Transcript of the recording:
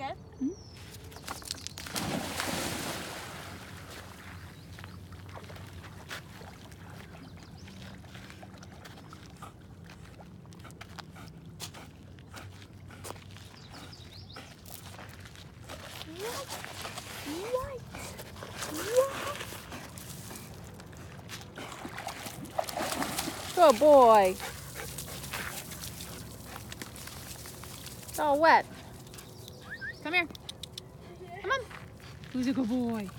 Okay. Mm-hmm. Good boy. It's all wet. Come here. Come on. Who's a good boy?